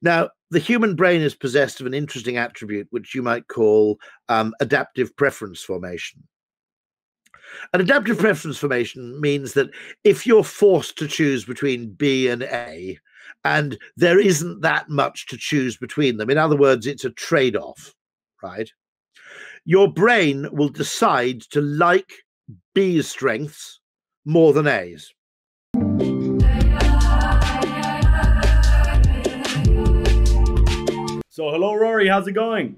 Now, the human brain is possessed of an interesting attribute, which you might call adaptive preference formation. And adaptive preference formation means that if you're forced to choose between B and A, and there isn't that much to choose between them, in other words, it's a trade-off, right? Your brain will decide to like B's strengths more than A's. So hello, Rory, how's it going?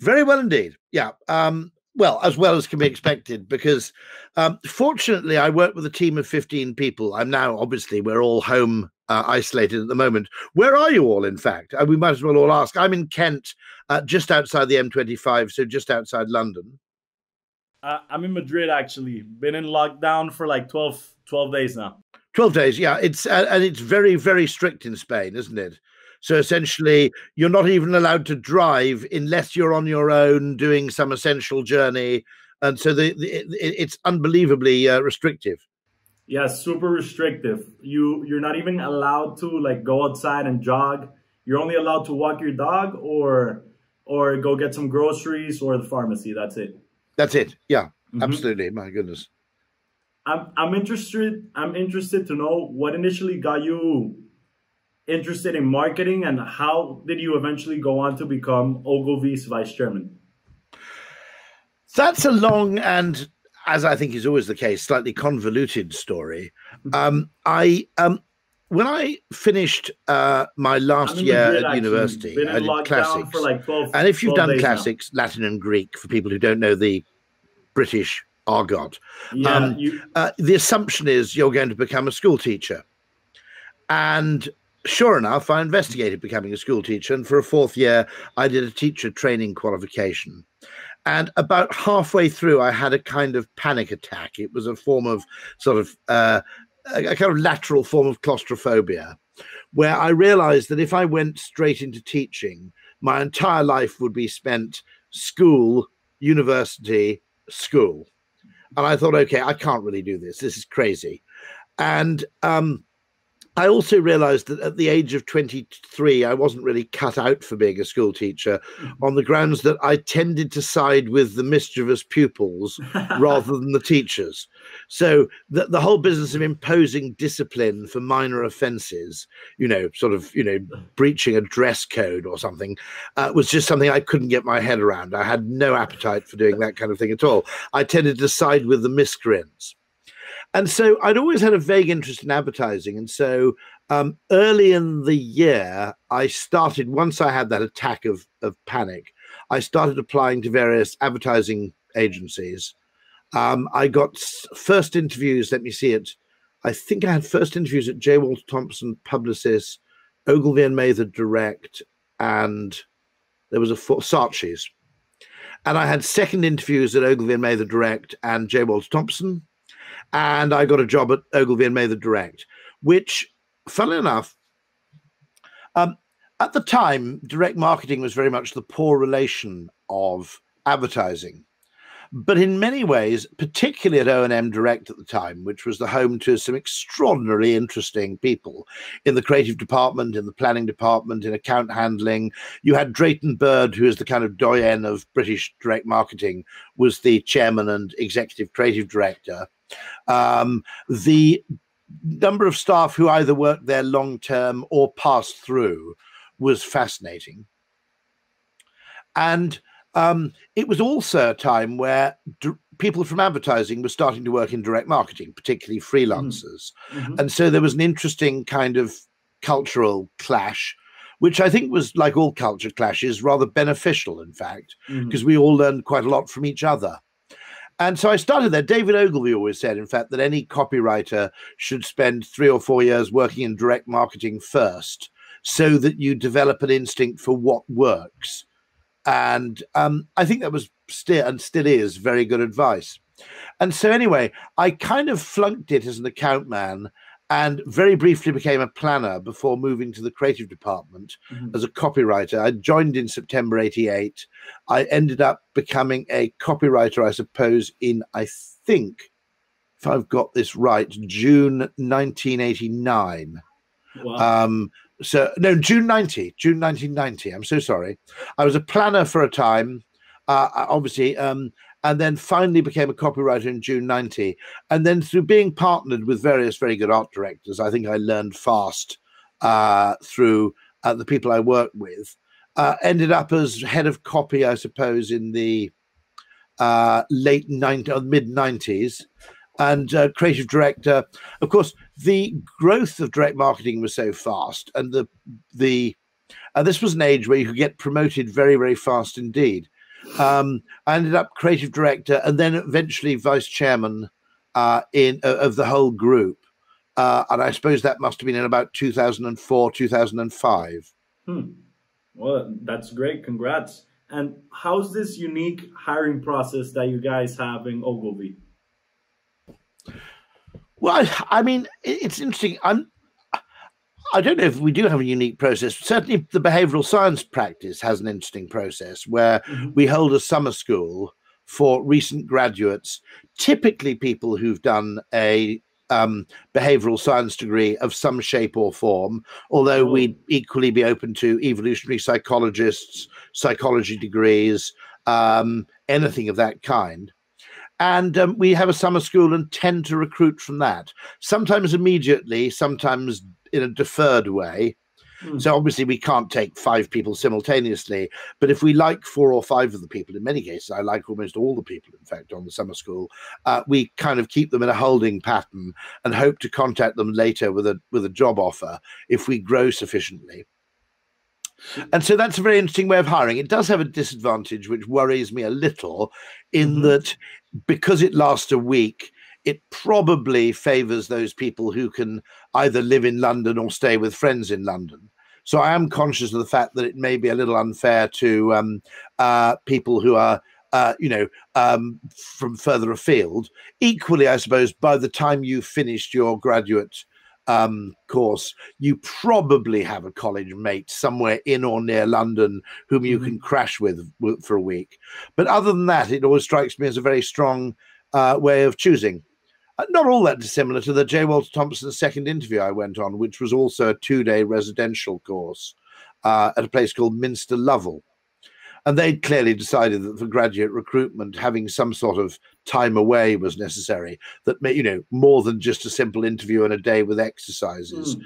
Very well indeed. Yeah. Well, as can be expected, because fortunately, I work with a team of 15 people. I'm now, obviously, we're all home isolated at the moment. Where are you all, in fact? We might as well all ask. I'm in Kent, just outside the M25, so just outside London. I'm in Madrid, actually. Been in lockdown for like 12 days now. 12 days, yeah. And it's very, very strict in Spain, isn't it? So essentially, you're not even allowed to drive unless you're on your own doing some essential journey. And so it's unbelievably restrictive. Yeah, super restrictive. You're not even allowed to like go outside and jog. You're only allowed to walk your dog or go get some groceries or the pharmacy. That's it. That's it. Yeah, Absolutely. My goodness. I'm interested to know what initially got you interested in marketing, and how did you eventually go on to become Ogilvy's vice chairman? That's a long and, as I think is always the case, slightly convoluted story. When I finished my last year at university, I did classics. For like 12, and if you've done classics, now. Latin and Greek, for people who don't know the British argot, the assumption is you're going to become a school teacher. And sure enough, I investigated becoming a school teacher, and for a fourth year, I did a teacher training qualification. And about halfway through, I had a kind of panic attack. It was a form of sort of a kind of lateral form of claustrophobia, where I realized that if I went straight into teaching, my entire life would be spent school, university, school. And I thought, okay, I can't really do this. This is crazy. And I also realized that at the age of 23, I wasn't really cut out for being a school teacher on the grounds that I tended to side with the mischievous pupils rather than the teachers. So the whole business of imposing discipline for minor offenses, breaching a dress code or something, was just something I couldn't get my head around. I had no appetite for doing that kind of thing at all. I tended to side with the miscreants. And so I'd always had a vague interest in advertising. And so early in the year, I started, once I had that attack of panic, I started applying to various advertising agencies. I got first interviews, I had first interviews at J. Walter Thompson, Publicis, Ogilvy and Mather Direct, and there was Saatchi's. And I had second interviews at Ogilvy and Mather Direct and J. Walter Thompson. And I got a job at Ogilvy and Mather Direct, which, funnily enough, at the time, direct marketing was very much the poor relation of advertising. But in many ways, particularly at O&M Direct at the time, which was the home to some extraordinarily interesting people in the creative department, in the planning department, in account handling. You had Drayton Bird, who is the kind of doyen of British direct marketing, was the chairman and executive creative director. The number of staff who either worked there long-term or passed through was fascinating. And it was also a time where people from advertising were starting to work in direct marketing, particularly freelancers. And so there was an interesting kind of cultural clash, which I think was, like all culture clashes, rather beneficial, in fact, because we all learned quite a lot from each other. And so I started there. David Ogilvy always said, in fact, that any copywriter should spend 3 or 4 years working in direct marketing first, so that you develop an instinct for what works. And I think that was still is very good advice. And so anyway, I kind of flunked it as an account man and very briefly became a planner before moving to the creative department as a copywriter. I joined in September 88. I ended up becoming a copywriter, I suppose, in, I think, if I've got this right, June 1989. Wow. So no, June 1990. I'm so sorry. I was a planner for a time, obviously, and then finally became a copywriter in June 90. And then through being partnered with various very good art directors, I think I learned fast through the people I worked with. Ended up as head of copy, I suppose, in the late 90s or mid 90s. And creative director. Of course, the growth of direct marketing was so fast, and this was an age where you could get promoted very, very fast indeed. I ended up creative director, and then eventually vice chairman of the whole group. And I suppose that must have been in about 2004, 2005. Hmm. Well, that's great. Congrats. And how's this unique hiring process that you guys have in Ogilvy? Well, I mean, it's interesting. I don't know if we do have a unique process. Certainly the behavioral science practice has an interesting process where we hold a summer school for recent graduates, typically people who've done a behavioral science degree of some shape or form, although we'd equally be open to evolutionary psychologists, psychology degrees, anything of that kind. And we have a summer school and tend to recruit from that, sometimes immediately, sometimes in a deferred way. Mm. So obviously we can't take 5 people simultaneously, but if we like 4 or 5 of the people, in many cases, I like almost all the people, in fact, on the summer school, we kind of keep them in a holding pattern and hope to contact them later with a job offer if we grow sufficiently. And so that's a very interesting way of hiring. It does have a disadvantage, which worries me a little, in that because it lasts a week, it probably favours those people who can either live in London or stay with friends in London. So I am conscious of the fact that it may be a little unfair to people who are, from further afield. Equally, I suppose, by the time you've finished your graduate course, you probably have a college mate somewhere in or near London whom you can crash with for a week. But other than that, it always strikes me as a very strong way of choosing. Not all that dissimilar to the J. Walter Thompson second interview I went on, which was also a 2-day residential course at a place called Minster Lovell. And they clearly decided that for graduate recruitment, having some sort of time away was necessary, that, more than just a simple interview and a day with exercises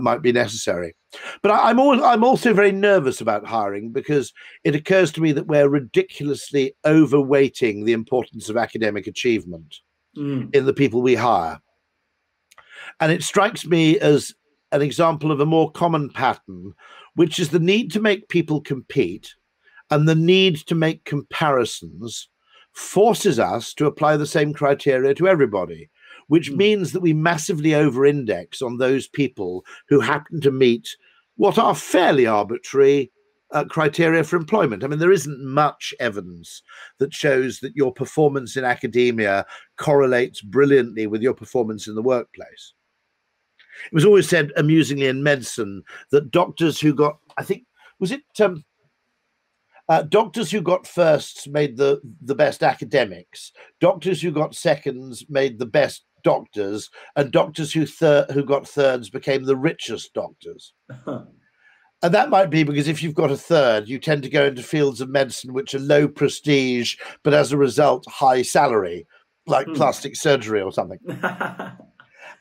might be necessary. But I'm also very nervous about hiring, because it occurs to me that we're ridiculously overweighting the importance of academic achievement in the people we hire. And it strikes me as an example of a more common pattern, which is the need to make people compete. And the need to make comparisons forces us to apply the same criteria to everybody, which means that we massively over-index on those people who happen to meet what are fairly arbitrary criteria for employment. I mean, there isn't much evidence that shows that your performance in academia correlates brilliantly with your performance in the workplace. It was always said amusingly in medicine that doctors who got, I think, was it... doctors who got firsts made the best academics. Doctors who got seconds made the best doctors, and doctors who got thirds became the richest doctors. And that might be because if you've got a third, you tend to go into fields of medicine which are low prestige, but as a result, high salary, like plastic surgery or something.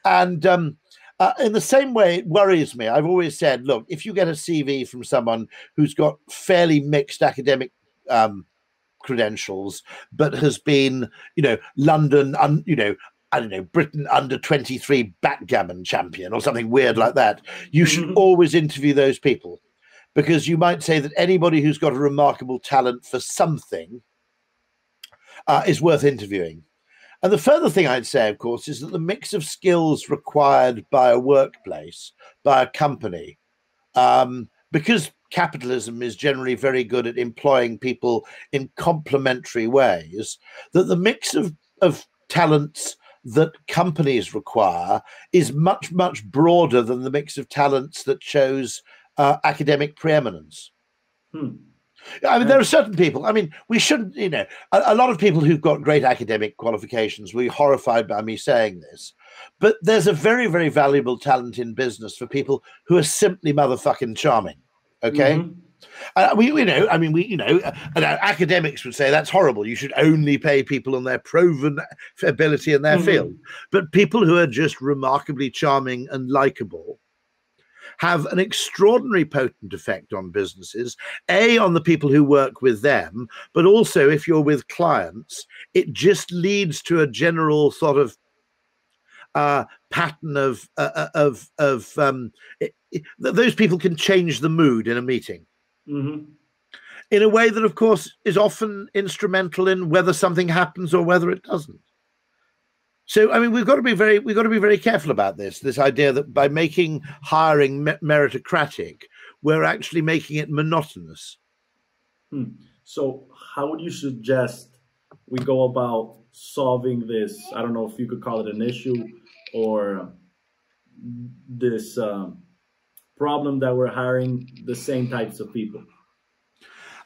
And in the same way, it worries me. I've always said, look, if you get a CV from someone who's got fairly mixed academic credentials, but has been, London, Britain under 23 backgammon champion or something weird like that, you should always interview those people, because you might say that anybody who's got a remarkable talent for something is worth interviewing. And the further thing I'd say, of course, is that the mix of skills required by a workplace, by a company, because capitalism is generally very good at employing people in complementary ways, that the mix of talents that companies require is much, much broader than the mix of talents that shows academic preeminence. I mean, there are certain people. I mean, we shouldn't, a lot of people who've got great academic qualifications will be horrified by me saying this. But there's a very, very valuable talent in business for people who are simply motherfucking charming. Okay. Mm-hmm. Academics would say that's horrible. You should only pay people on their proven ability in their field. But people who are just remarkably charming and likable have an extraordinary potent effect on businesses, A, on the people who work with them, but also if you're with clients, it just leads to a general sort of pattern those people can change the mood in a meeting. Mm-hmm. In a way that, of course, is often instrumental in whether something happens or whether it doesn't. So, I mean, we've got to be very careful about this. This idea that by making hiring meritocratic, we're actually making it monotonous. Hmm. So, how would you suggest we go about solving this? I don't know if you could call it an issue or this problem that we're hiring the same types of people.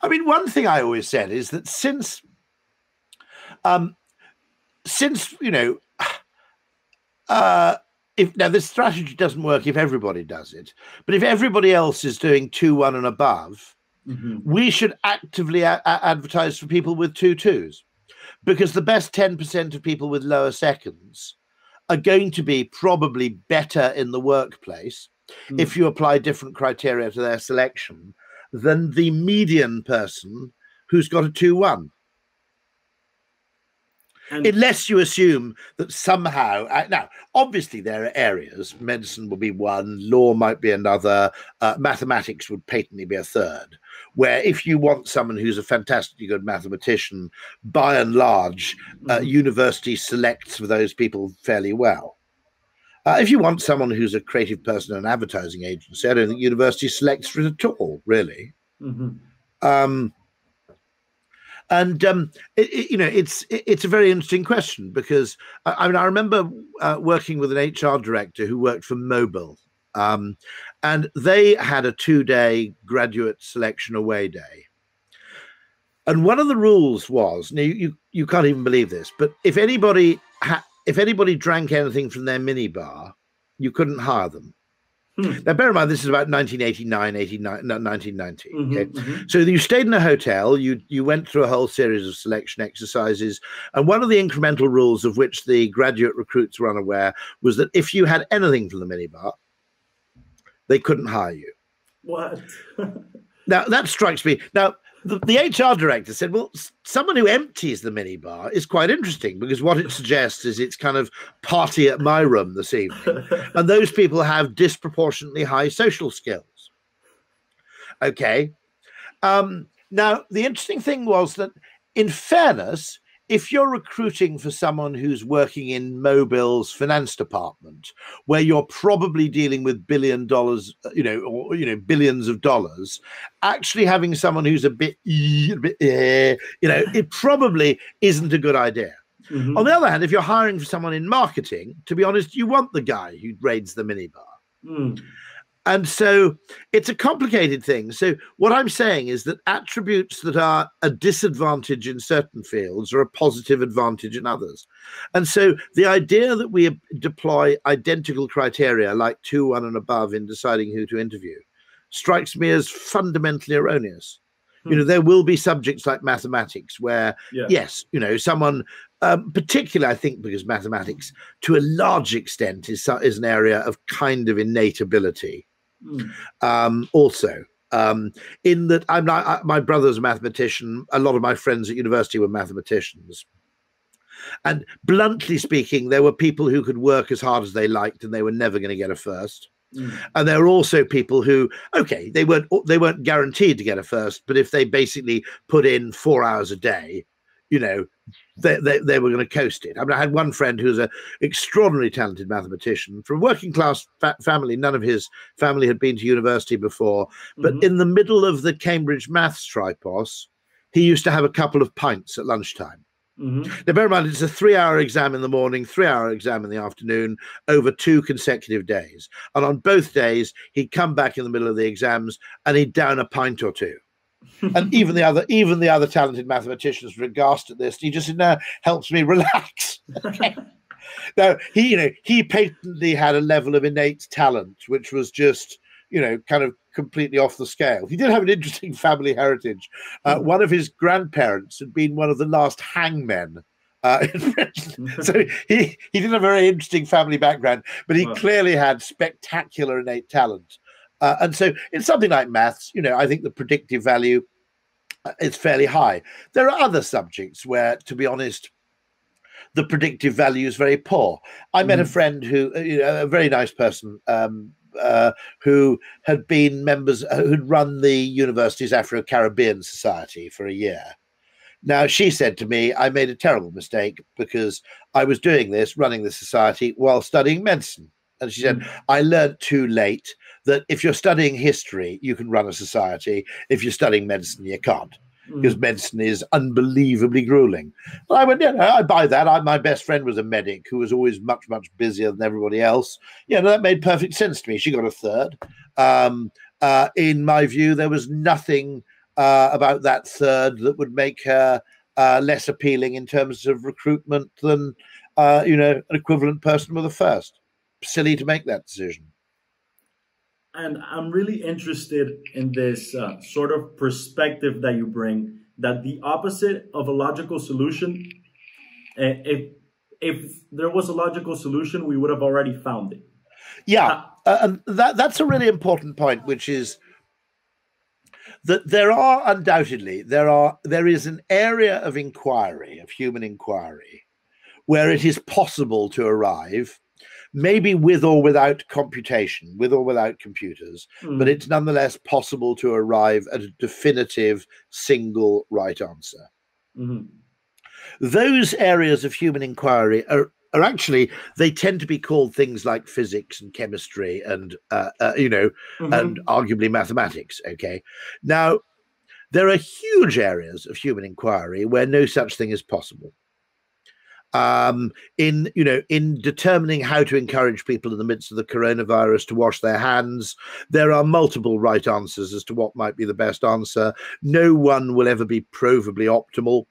I mean, one thing I always said is that since this strategy doesn't work if everybody does it, but if everybody else is doing 2-1 and above, we should actively advertise for people with 2-2s, because the best 10% of people with lower seconds are going to be probably better in the workplace if you apply different criteria to their selection than the median person who's got a 2-1. Unless you assume that somehow, now, obviously there are areas, medicine will be one, law might be another, mathematics would patently be a third, where if you want someone who's a fantastically good mathematician, by and large, university selects for those people fairly well. If you want someone who's a creative person in an advertising agency, I don't think university selects for it at all, really. It's a very interesting question, because I remember working with an HR director who worked for Mobile, and they had a 2-day graduate selection away day. And one of the rules was, now you can't even believe this, but if anybody drank anything from their minibar, you couldn't hire them. Now, bear in mind, this is about 1990. Okay? So you stayed in a hotel, you went through a whole series of selection exercises, and one of the incremental rules of which the graduate recruits were unaware was that if you had anything from the minibar, they couldn't hire you. What? Now, that strikes me. Now, the HR director said, well, someone who empties the minibar is quite interesting, because what it suggests is it's kind of party at my room this evening. And those people have disproportionately high social skills. Okay. Now, the interesting thing was that, in fairness, if you're recruiting for someone who's working in Mobile's finance department, where you're probably dealing with $1 billion, billions of dollars, actually having someone who's a bit, it probably isn't a good idea. On the other hand, if you're hiring for someone in marketing, to be honest, you want the guy who raids the minibar. And so it's a complicated thing. So what I'm saying is that attributes that are a disadvantage in certain fields are a positive advantage in others. And so the idea that we deploy identical criteria like 2-1 and above in deciding who to interview strikes me as fundamentally erroneous. You know, there will be subjects like mathematics where, yes, someone, particularly I think because mathematics to a large extent is an area of kind of innate ability. In that my brother's a mathematician. A lot of my friends at university were mathematicians. And bluntly speaking, there were people who could work as hard as they liked and they were never going to get a first. And there are also people who, they weren't guaranteed to get a first, but if they basically put in 4 hours a day, they were going to coast it. I mean, I had one friend who was an extraordinarily talented mathematician from a working class family. None of his family had been to university before, but in the middle of the Cambridge maths tripos, he used to have a couple of pints at lunchtime. Now, bear in mind, it's a 3-hour exam in the morning, 3-hour exam in the afternoon over 2 consecutive days. And on both days, he'd come back in the middle of the exams and he'd down a pint or two. And even the other talented mathematicians were aghast at this. He just said, no, helps me relax. Okay. Now, he patently had a level of innate talent, which was just, kind of completely off the scale. He did have an interesting family heritage. One of his grandparents had been one of the last hangmen. So he didn't have a very interesting family background, but he clearly had spectacular innate talent. And so in something like maths, I think the predictive value is fairly high. There are other subjects where, to be honest, the predictive value is very poor. I met a friend who, a very nice person, who had been members, who'd run the university's Afro-Caribbean Society for a year. Now, she said to me, I made a terrible mistake because I was doing this, running the society, while studying medicine. And she said, I learned too late that if you're studying history, you can run a society. If you're studying medicine, you can't, because medicine is unbelievably grueling. But I went, I buy that. My best friend was a medic who was always much, much busier than everybody else. That made perfect sense to me. She got a third. In my view, there was nothing about that third that would make her less appealing in terms of recruitment than an equivalent person with a first. Silly to make that decision. And I'm really interested in this sort of perspective that you bring, that the opposite of a logical solution, if there was a logical solution, we would have already found it. Yeah, and that's a really important point, which is that there are undoubtedly, there is an area of inquiry, of human inquiry, where it is possible to arrive, maybe with or without computation, with or without computers, but it's nonetheless possible to arrive at a definitive single right answer. Those areas of human inquiry are actually, they tend to be called things like physics and chemistry and, and arguably mathematics. Okay. Now, there are huge areas of human inquiry where no such thing is possible. In determining how to encourage people in the midst of the coronavirus to wash their hands, there are multiple right answers as to what might be the best answer. No one will ever be provably optimal.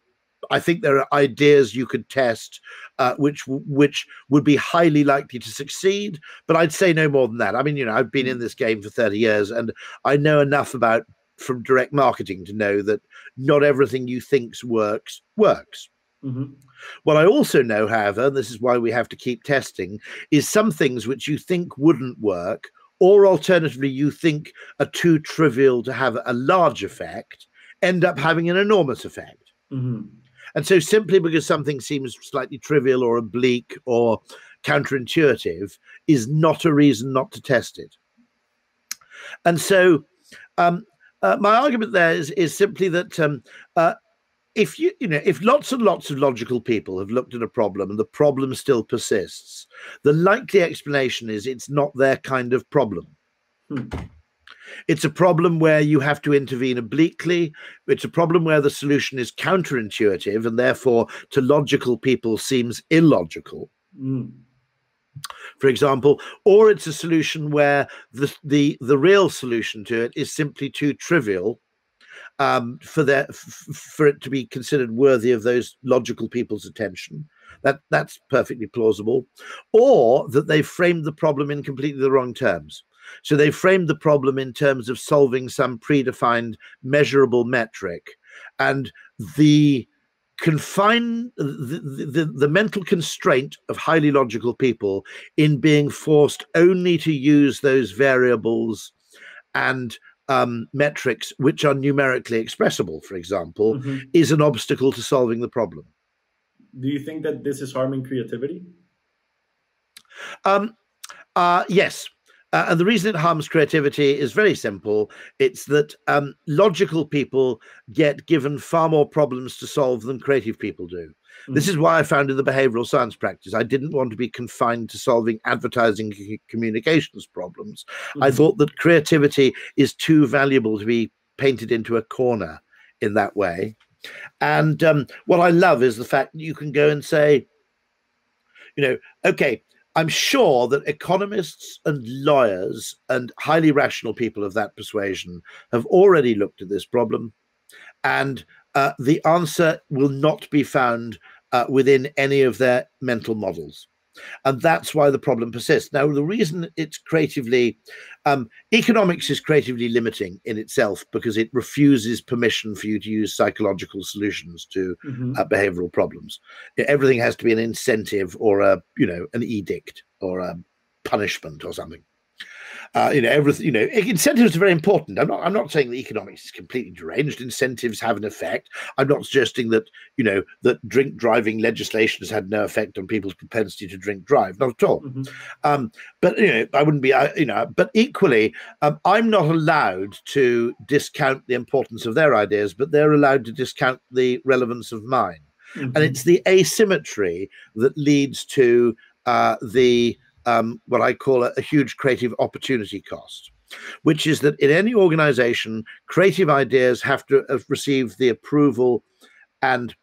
I think there are ideas you could test which would be highly likely to succeed, but I'd say no more than that. I mean, I've been in this game for 30 years and I know enough about from direct marketing to know that not everything you think works. What I also know, however, and this is why we have to keep testing, is some things which you think wouldn't work, or alternatively you think are too trivial to have a large effect, end up having an enormous effect. And so simply because something seems slightly trivial or oblique or counterintuitive is not a reason not to test it. And so my argument there is simply that if if lots and lots of logical people have looked at a problem and the problem still persists, the likely explanation is it's not their kind of problem. It's a problem where you have to intervene obliquely. It's a problem where the solution is counterintuitive and therefore to logical people seems illogical. For example, or it's a solution where the real solution to it is simply too trivial for it to be considered worthy of those logical people's attention. That's perfectly plausible. Or that they framed the problem in completely the wrong terms. So they framed the problem in terms of solving some predefined measurable metric, and the mental constraint of highly logical people in being forced only to use those variables and metrics which are numerically expressible, for example, is an obstacle to solving the problem. Do you think that this is harming creativity? Yes. And the reason it harms creativity is very simple. It's that logical people get given far more problems to solve than creative people do. This is why I founded the behavioral science practice. I didn't want to be confined to solving advertising communications problems. I thought that creativity is too valuable to be painted into a corner in that way. And what I love is the fact that you can go and say, okay, I'm sure that economists and lawyers and highly rational people of that persuasion have already looked at this problem, and the answer will not be found within any of their mental models. And that's why the problem persists. Now, the reason it's creatively, economics is creatively limiting in itself because it refuses permission for you to use psychological solutions to behavioral problems. Everything has to be an incentive or a, an edict or a punishment or something. Everything, incentives are very important. I'm not saying that economics is completely deranged. Incentives have an effect. I'm not suggesting that, that drink driving legislation has had no effect on people's propensity to drink drive. Not at all. But, I wouldn't be, but equally, I'm not allowed to discount the importance of their ideas, but they're allowed to discount the relevance of mine. And it's the asymmetry that leads to what I call a huge creative opportunity cost, which is that in any organization, creative ideas have to have received the approval and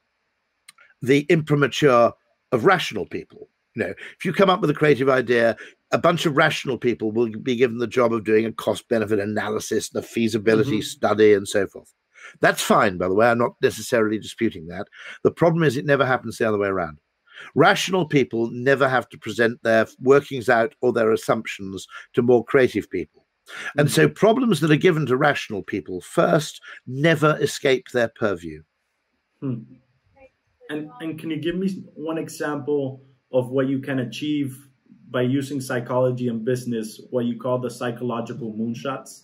the imprimatur of rational people. If you come up with a creative idea, a bunch of rational people will be given the job of doing a cost-benefit analysis and a feasibility study and so forth. That's fine, by the way. I'm not necessarily disputing that. The problem is it never happens the other way around. Rational people never have to present their workings out or their assumptions to more creative people. And so problems that are given to rational people first never escape their purview. And can you give me one example of what you can achieve by using psychology and business, what you call the psychological moonshots?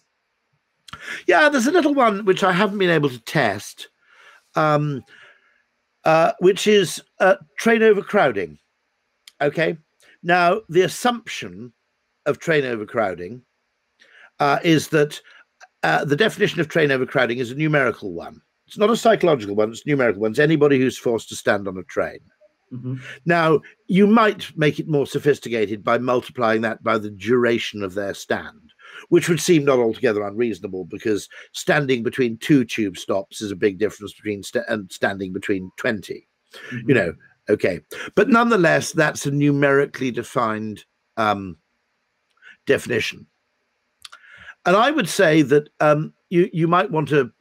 Yeah, there's a little one which I haven't been able to test. Which is train overcrowding. Okay. Now, the assumption of train overcrowding is that the definition of train overcrowding is a numerical one. It's not a psychological one. It's a numerical one. It's anybody who's forced to stand on a train. Now, you might make it more sophisticated by multiplying that by the duration of their stand, which would seem not altogether unreasonable because standing between two tube stops is a big difference between standing between 20, okay. But nonetheless, that's a numerically defined definition. And I would say that you might want to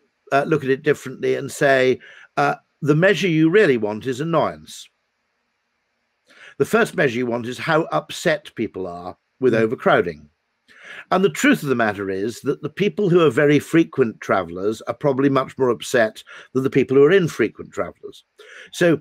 look at it differently and say the measure you really want is annoyance. The first measure you want is how upset people are with overcrowding. And the truth of the matter is that the people who are very frequent travelers are probably much more upset than the people who are infrequent travelers. So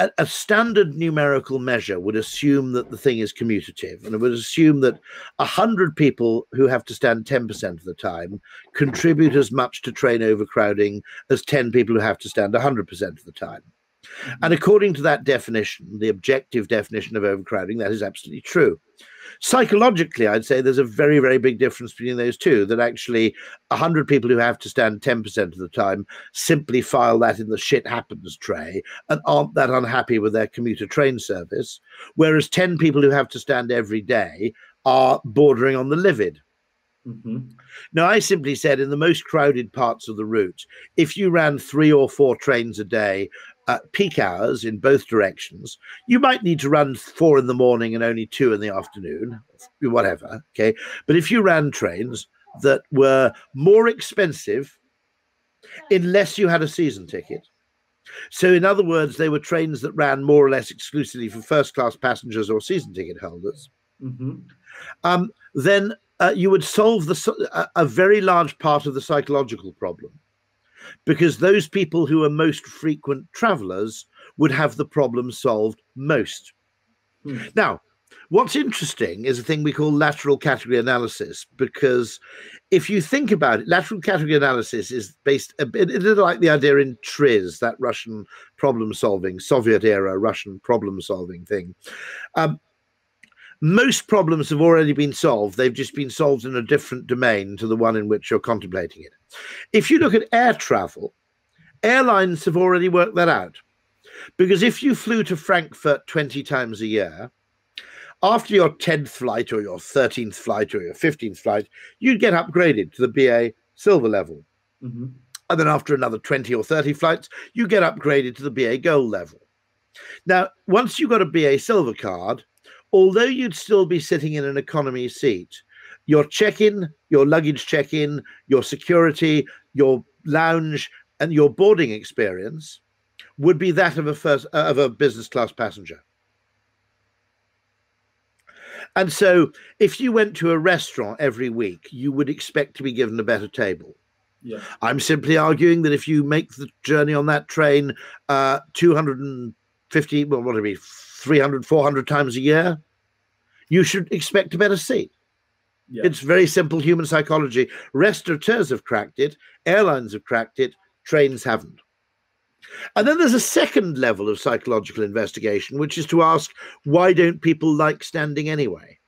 a standard numerical measure would assume that the thing is commutative, and it would assume that 100 people who have to stand 10% of the time contribute as much to train overcrowding as 10 people who have to stand 100% of the time. And according to that definition, the objective definition of overcrowding, that is absolutely true. Psychologically, I'd say there's a very, very big difference between those two, that actually 100 people who have to stand 10% of the time simply file that in the shit happens tray and aren't that unhappy with their commuter train service, whereas 10 people who have to stand every day are bordering on the livid. Now, I simply said in the most crowded parts of the route, if you ran 3 or 4 trains a day at peak hours in both directions, you might need to run 4 in the morning and only 2 in the afternoon, whatever. Okay. But if you ran trains that were more expensive, unless you had a season ticket. So in other words, they were trains that ran more or less exclusively for first-class passengers or season ticket holders. Then you would solve a very large part of the psychological problem, because those people who are most frequent travelers would have the problem solved most. Now, what's interesting is a thing we call lateral category analysis, because if you think about it, lateral category analysis is based a little like the idea in TRIZ, that Russian problem solving, Soviet era Russian problem solving thing. Most problems have already been solved. They've just been solved in a different domain to the one in which you're contemplating it. If you look at air travel, airlines have already worked that out. Because if you flew to Frankfurt 20 times a year, after your 10th flight or your 13th flight or your 15th flight, you'd get upgraded to the BA silver level. And then after another 20 or 30 flights, you get upgraded to the BA gold level. Now, once you got a BA silver card, although you'd still be sitting in an economy seat, your check-in, your luggage check-in, your security, your lounge, and your boarding experience would be that of a business class passenger. And so if you went to a restaurant every week, you would expect to be given a better table. Yeah. I'm simply arguing that if you make the journey on that train 250, well, what do I mean, 300, 400 times a year, you should expect a better seat. Yeah. It's very simple human psychology. Restaurateurs have cracked it. Airlines have cracked it. Trains haven't. And then there's a second level of psychological investigation, which is to ask, why don't people like standing anyway?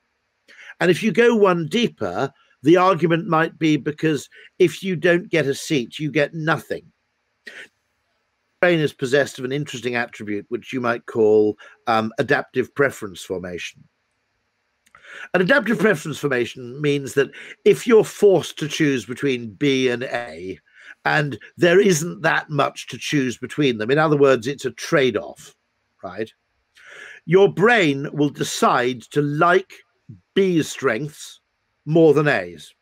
And if you go one deeper, the argument might be because if you don't get a seat, you get nothing. The brain is possessed of an interesting attribute, which you might call adaptive preference formation. And adaptive preference formation means that if you're forced to choose between B and A, and there isn't that much to choose between them, in other words, it's a trade-off, right? Your brain will decide to like B's strengths more than A's.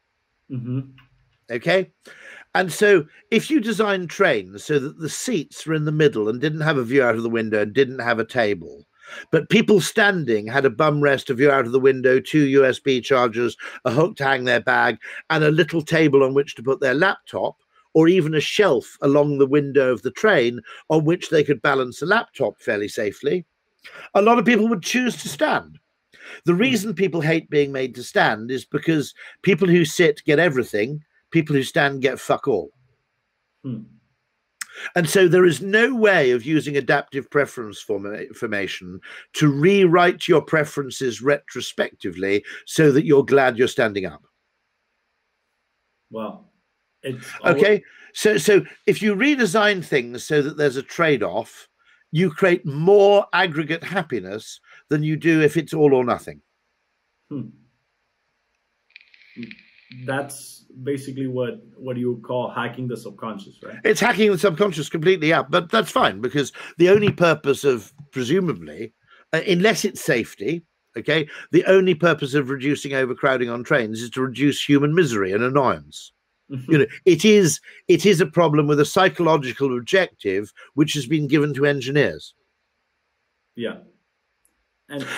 Mm-hmm. Okay? And so if you design trains so that the seats were in the middle and didn't have a view out of the window and didn't have a table, but people standing had a bum rest, a view out of the window, 2 USB chargers, a hook to hang their bag, and a little table on which to put their laptop, or even a shelf along the window of the train on which they could balance a laptop fairly safely, a lot of people would choose to stand. The reason people hate being made to stand is because people who sit get everything, people who stand get fuck all. Hmm. And so there is no way of using adaptive preference formation to rewrite your preferences retrospectively so that you're glad you're standing up. Wow. Okay. So if you redesign things so that there's a trade-off, you create more aggregate happiness than you do if it's all or nothing. Hmm. That's basically what you call hacking the subconscious, right? It's hacking the subconscious completely up, but that's fine, because the only purpose of, presumably, unless it's safety, okay, the only purpose of reducing overcrowding on trains is to reduce human misery and annoyance. You know, it is a problem with a psychological objective which has been given to engineers. Yeah.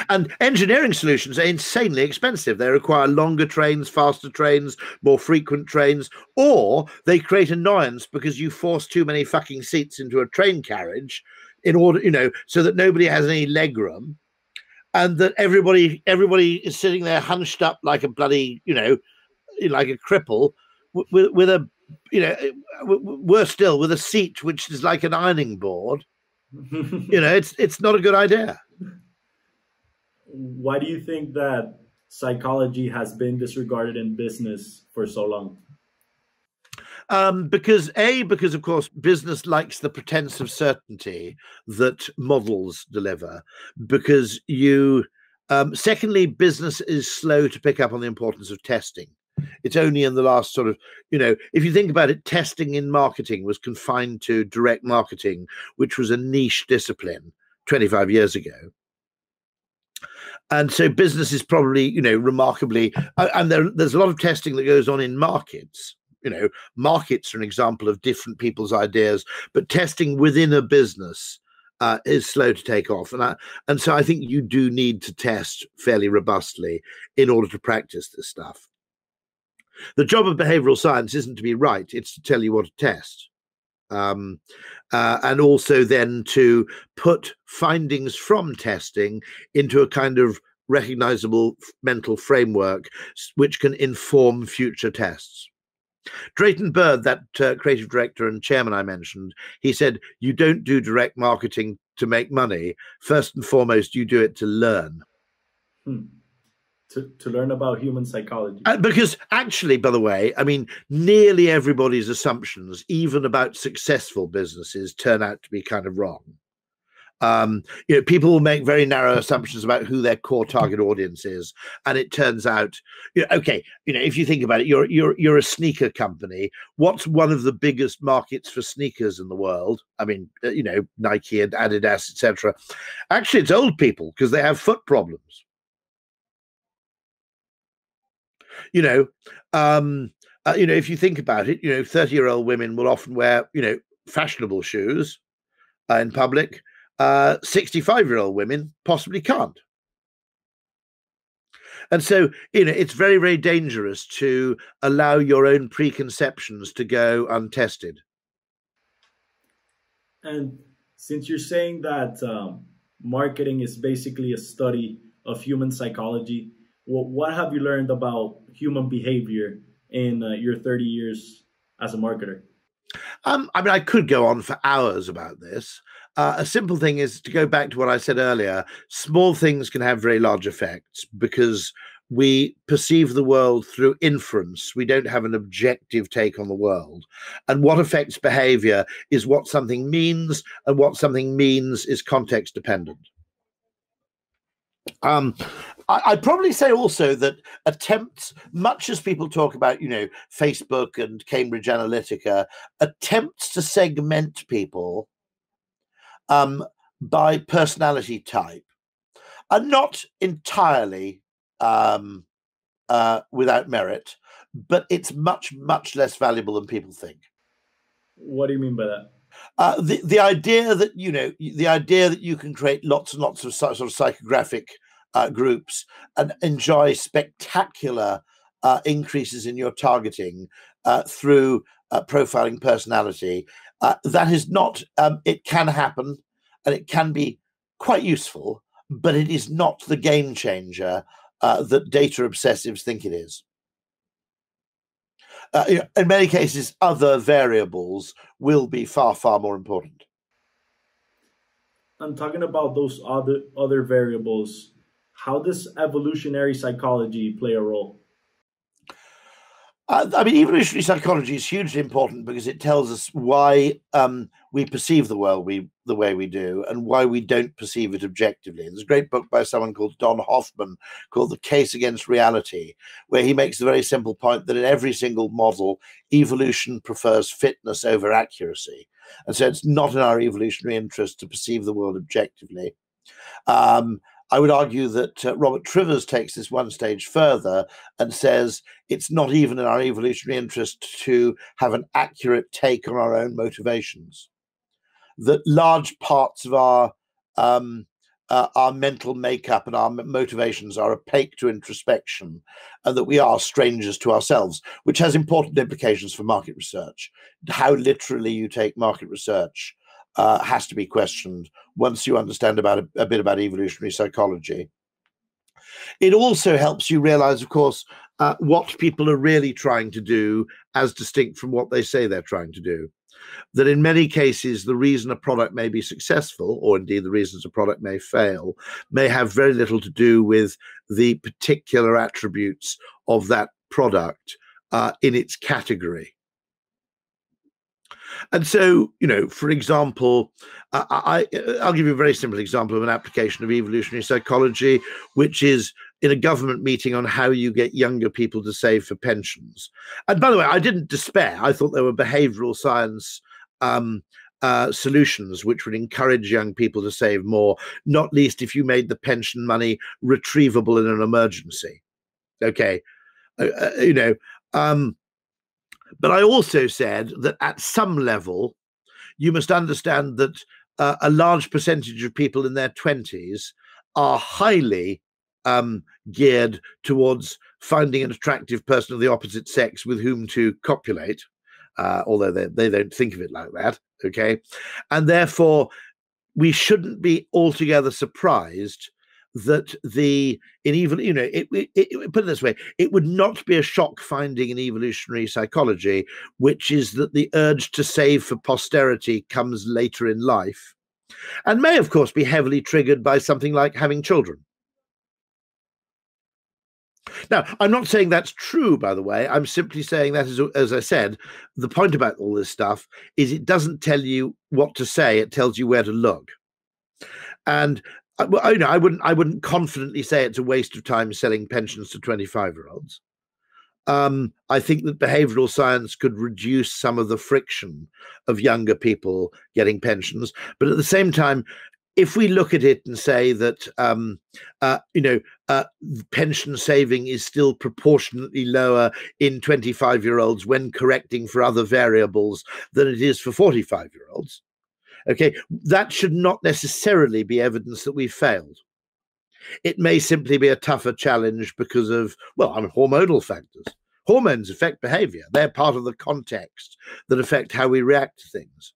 And engineering solutions are insanely expensive. They require longer trains, faster trains, more frequent trains, or they create annoyance because you force too many fucking seats into a train carriage in order, you know, so that nobody has any leg room, and that everybody is sitting there hunched up like a bloody, you know, like a cripple, with a, you know, worse still, with a seat which is like an ironing board. You know, it's not a good idea. Why do you think that psychology has been disregarded in business for so long? Because of course, business likes the pretense of certainty that models deliver. Because you, secondly, business is slow to pick up on the importance of testing. It's only in the last sort of, you know, if you think about it, testing in marketing was confined to direct marketing, which was a niche discipline 25 years ago. And so business is probably, you know, remarkably, and there's a lot of testing that goes on in markets. You know, markets are an example of different people's ideas, but testing within a business is slow to take off. And so I think you do need to test fairly robustly in order to practice this stuff. The job of behavioral science isn't to be right. It's to tell you what to test. And also then to put findings from testing into a kind of recognizable mental framework, which can inform future tests. Drayton Bird, that creative director and chairman I mentioned, he said, you don't do direct marketing to make money. First and foremost, you do it to learn. Hmm. To learn about human psychology. Because actually, by the way, I mean, nearly everybody's assumptions, even about successful businesses, turn out to be kind of wrong. You know, people will make very narrow assumptions about who their core target audience is. And it turns out, you know, okay, you know, if you think about it, you're a sneaker company. What's one of the biggest markets for sneakers in the world? I mean, you know, Nike and Adidas, etc. Actually, it's old people because they have foot problems. You know, if you think about it, you know, 30-year-old women will often wear, you know, fashionable shoes in public. 65-year-old women possibly can't. And so, you know, it's very, very dangerous to allow your own preconceptions to go untested. And since you're saying that marketing is basically a study of human psychology, what have you learned about human behavior in your 30 years as a marketer? I mean, I could go on for hours about this. A simple thing is to go back to what I said earlier. Small things can have very large effects because we perceive the world through inference. We don't have an objective take on the world. And what affects behavior is what something means, and what something means is context dependent. I'd probably say also that attempts, much as people talk about, you know, Facebook and Cambridge Analytica, attempts to segment people by personality type are not entirely without merit, but it's much, much less valuable than people think. What do you mean by that? The idea that, you know, the idea that you can create lots and lots of sort of psychographic groups and enjoy spectacular increases in your targeting through profiling personality, that is not, it can happen and it can be quite useful, but it is not the game changer that data obsessives think it is. You know, in many cases, other variables will be far, far more important. I'm talking about those other variables. How does evolutionary psychology play a role? I mean, evolutionary psychology is hugely important because it tells us why we perceive the world the way we do and why we don't perceive it objectively. There's a great book by someone called Don Hoffman called The Case Against Reality, where he makes the very simple point that in every single model, evolution prefers fitness over accuracy. And so it's not in our evolutionary interest to perceive the world objectively. I would argue that Robert Trivers takes this one stage further and says it's not even in our evolutionary interest to have an accurate take on our own motivations, that large parts of our mental makeup and our motivations are opaque to introspection, and that we are strangers to ourselves, which has important implications for market research. How literally you take market research has to be questioned once you understand about a bit about evolutionary psychology. It also helps you realize, of course, what people are really trying to do as distinct from what they say they're trying to do. That in many cases, the reason a product may be successful, or indeed the reasons a product may fail, may have very little to do with the particular attributes of that product in its category. And so, you know, for example, I'll give you a very simple example of an application of evolutionary psychology, which is in a government meeting on how you get younger people to save for pensions. And by the way, I didn't despair. I thought there were behavioral science solutions which would encourage young people to save more, not least if you made the pension money retrievable in an emergency. Okay, you know. But I also said that at some level, you must understand that a large percentage of people in their 20s are highly geared towards finding an attractive person of the opposite sex with whom to copulate, although they don't think of it like that. Okay. And therefore, we shouldn't be altogether surprised that put it this way, it would not be a shock finding in evolutionary psychology, which is that the urge to save for posterity comes later in life and may, of course, be heavily triggered by something like having children. Now, I'm not saying that's true, by the way. I'm simply saying that, as I said, the point about all this stuff is it doesn't tell you what to say. It tells you where to look. And well, you know, I wouldn't confidently say it's a waste of time selling pensions to 25-year-olds. I think that behavioral science could reduce some of the friction of younger people getting pensions. But at the same time, if we look at it and say that, you know, pension saving is still proportionately lower in 25-year-olds when correcting for other variables than it is for 45-year-olds. Okay, that should not necessarily be evidence that we failed. It may simply be a tougher challenge because of, well, I mean, hormonal factors. Hormones affect behavior. They're part of the context that affect how we react to things.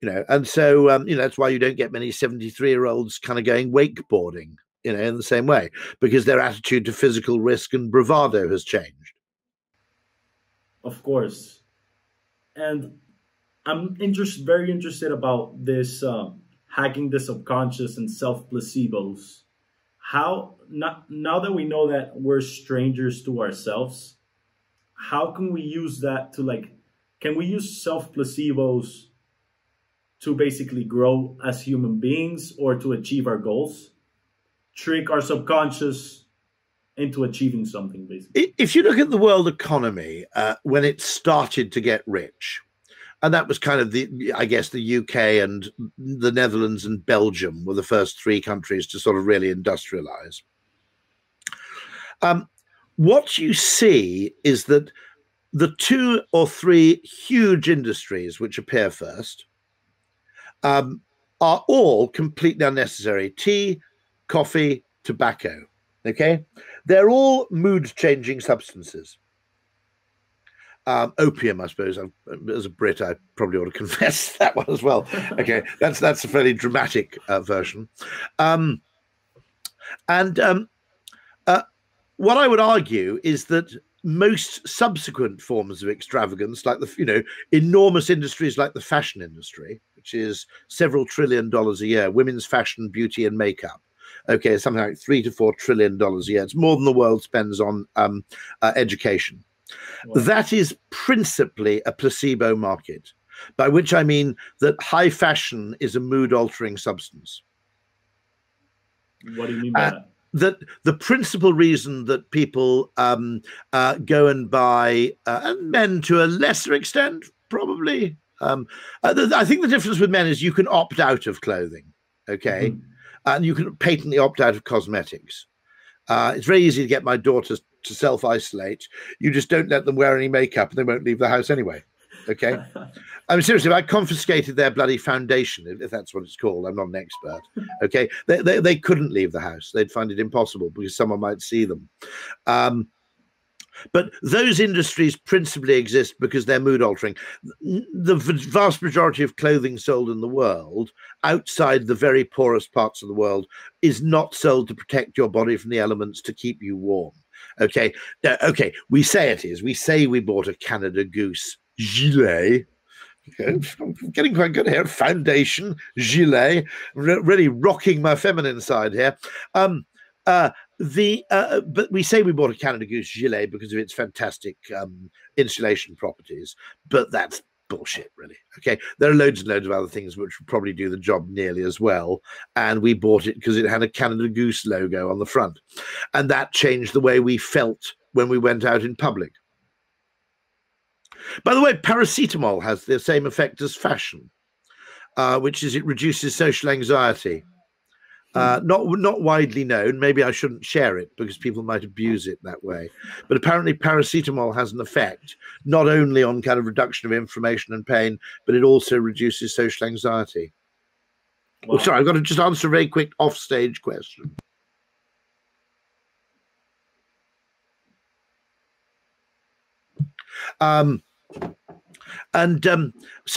You know, and so, you know, that's why you don't get many 73-year-olds kind of going wakeboarding, you know, in the same way, because their attitude to physical risk and bravado has changed. Of course. And I'm very interested about this hacking the subconscious and self-placebos. How, now that we know that we're strangers to ourselves, how can we use that to, like, can we use self-placebos to basically grow as human beings or to achieve our goals, trick our subconscious into achieving something, basically? If you look at the world economy, when it started to get rich, and that was kind of the, I guess, the UK and the Netherlands and Belgium were the first three countries to sort of really industrialize. What you see is that the two or three huge industries which appear first are all completely unnecessary. Tea, coffee, tobacco, okay? They're all mood-changing substances. Opium, I suppose. As a Brit, I probably ought to confess that one as well. Okay, that's a fairly dramatic version. What I would argue is that most subsequent forms of extravagance, like the enormous industries like the fashion industry, which is several $trillions a year, women's fashion, beauty, and makeup. Okay, something like $3 to $4 trillion a year. It's more than the world spends on education. Wow. That is principally a placebo market, by which I mean that high fashion is a mood-altering substance. What do you mean by that? That the principal reason that people go and buy, and men to a lesser extent, probably. I think the difference with men is you can opt out of clothing, okay? Mm-hmm. And you can patently opt out of cosmetics. It's very easy to get my daughters to self-isolate. You just don't let them wear any makeup and they won't leave the house anyway. Okay. I mean, seriously, I confiscated their bloody foundation, if that's what it's called. I'm not an expert. Okay. They couldn't leave the house. They'd find it impossible because someone might see them. But those industries principally exist because they're mood altering. The vast majority of clothing sold in the world, outside the very poorest parts of the world, is not sold to protect your body from the elements, to keep you warm. Okay. Okay. We say it is. We say we bought a Canada Goose gilet. Okay. I'm getting quite good here. Foundation, gilet. Really rocking my feminine side here. But we say we bought a Canada Goose gilet because of its fantastic insulation properties, but that's bullshit, really. Okay, there are loads and loads of other things which would probably do the job nearly as well, and we bought it because it had a Canada Goose logo on the front, and that changed the way we felt when we went out in public. By the way, paracetamol has the same effect as fashion, which is it reduces social anxiety. Not widely known. Maybe I shouldn't share it because people might abuse it that way. But apparently paracetamol has an effect, not only on kind of reduction of inflammation and pain, but it also reduces social anxiety. Wow. Oh, sorry, I've got to just answer a very quick offstage question.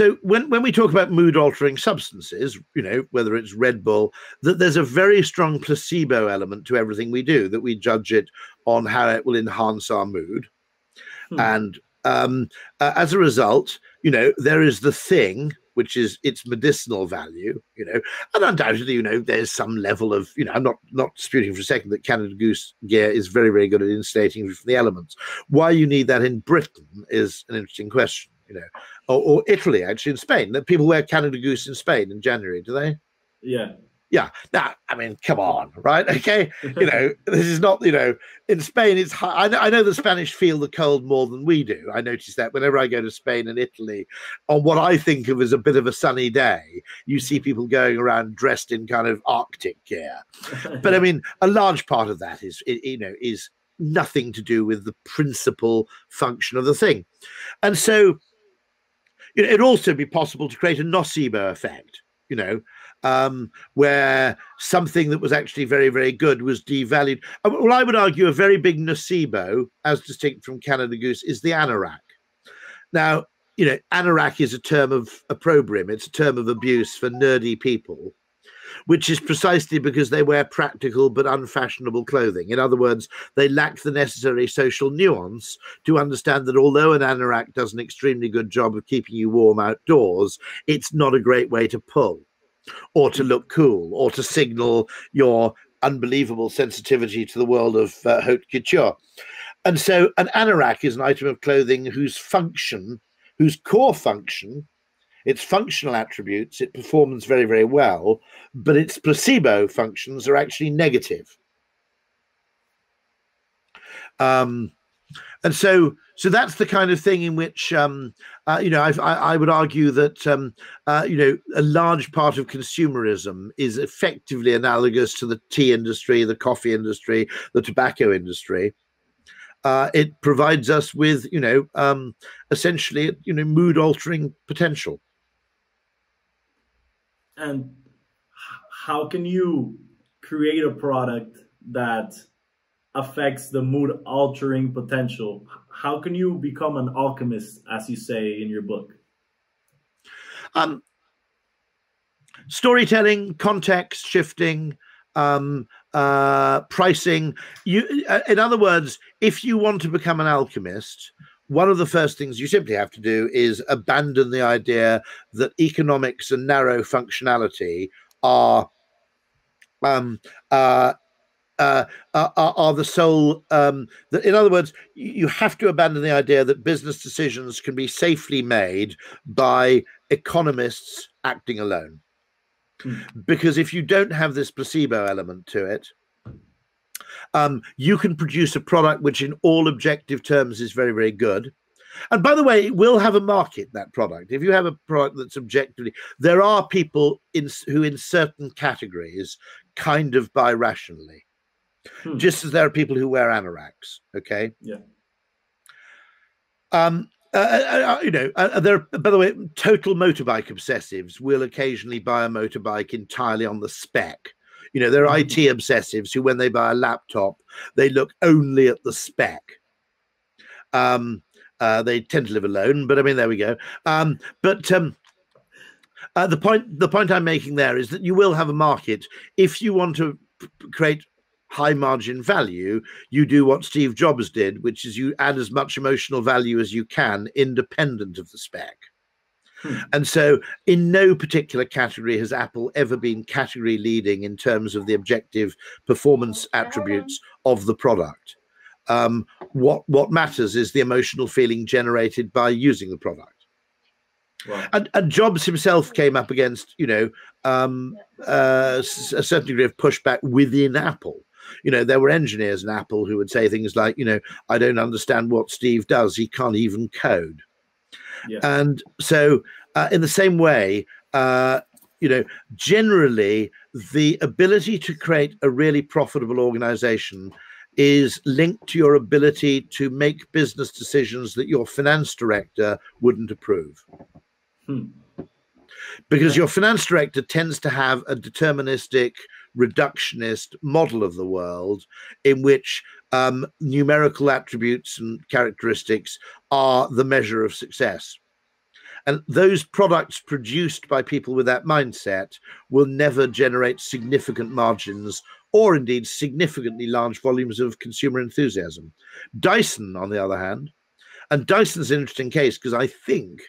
So when we talk about mood-altering substances, you know, whether it's Red Bull, that there's a very strong placebo element to everything we do, that we judge it on how it will enhance our mood. Hmm. And as a result, you know, there is the thing, which is its medicinal value, you know, and undoubtedly, you know, there's some level of, you know, I'm not disputing for a second that Canada Goose gear is very, very good at insulating from the elements. Why you need that in Britain is an interesting question, you know, or Italy, actually, in Spain. That people wear Canada Goose in Spain in January, do they? Yeah. Yeah. Now, I mean, come on, right? Okay. You know, this is not, you know, in Spain, it's high. I know the Spanish feel the cold more than we do. I notice that whenever I go to Spain and Italy, on what I think of as a bit of a sunny day, you see people going around dressed in kind of Arctic gear. But I mean, a large part of that is, you know, is nothing to do with the principal function of the thing. And so, you know, it'd also be possible to create a nocebo effect, you know, where something that was actually very, very good was devalued. Well, I would argue a very big nocebo, as distinct from Canada Goose, is the anorak. Now, you know, anorak is a term of opprobrium. It's a term of abuse for nerdy people, which is precisely because they wear practical but unfashionable clothing. In other words, they lack the necessary social nuance to understand that although an anorak does an extremely good job of keeping you warm outdoors, it's not a great way to pull, or to look cool, or to signal your unbelievable sensitivity to the world of haute couture. And so an anorak is an item of clothing whose function, whose core function, its functional attributes, it performs very, very well, but its placebo functions are actually negative. And so that's the kind of thing in which, you know, I would argue that, you know, a large part of consumerism is effectively analogous to the tea industry, the coffee industry, the tobacco industry. It provides us with, you know, essentially, you know, mood altering potential. And how can you create a product that affects the mood altering potential? How can you become an alchemist, as you say in your book? Storytelling, context shifting, pricing. In other words, if you want to become an alchemist, one of the first things you simply have to do is abandon the idea that economics and narrow functionality are the sole, in other words, you have to abandon the idea that business decisions can be safely made by economists acting alone. Mm. Because if you don't have this placebo element to it, you can produce a product which in all objective terms is very, very good. And by the way, it will have a market, that product. If you have a product that's objectively, there are people who in certain categories kind of buy rationally. Hmm. Just as there are people who wear anoraks, okay? Yeah. You know, there. By the way, total motorbike obsessives will occasionally buy a motorbike entirely on the spec. You know, there are IT obsessives who, when they buy a laptop, they look only at the spec. They tend to live alone, but I mean, there we go. The point I'm making there is that you will have a market if you want to create high margin value. You do what Steve Jobs did, which is you add as much emotional value as you can, independent of the spec. Hmm. And so in no particular category has Apple ever been category leading in terms of the objective performance attributes of the product. What matters is the emotional feeling generated by using the product. Wow. And Jobs himself came up against, you know, a certain degree of pushback within Apple. You know, there were engineers in Apple who would say things like, you know, I don't understand what Steve does. He can't even code. Yeah. And so in the same way, you know, generally the ability to create a really profitable organization is linked to your ability to make business decisions that your finance director wouldn't approve. Hmm. Because your finance director tends to have a deterministic, reductionist model of the world in which numerical attributes and characteristics are the measure of success. And those products produced by people with that mindset will never generate significant margins or indeed significantly large volumes of consumer enthusiasm. Dyson, on the other hand, and Dyson's an interesting case because I think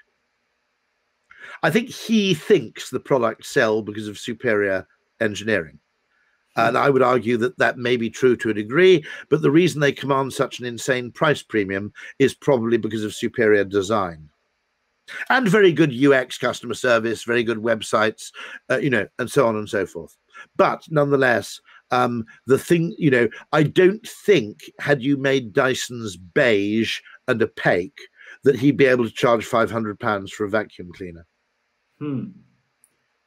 he thinks the products sell because of superior engineering. And I would argue that that may be true to a degree, but the reason they command such an insane price premium is probably because of superior design. And very good UX, customer service, very good websites, you know, and so on and so forth. But nonetheless, the thing, you know, I don't think had you made Dyson's beige and opaque, that he'd be able to charge £500 for a vacuum cleaner. Hmm.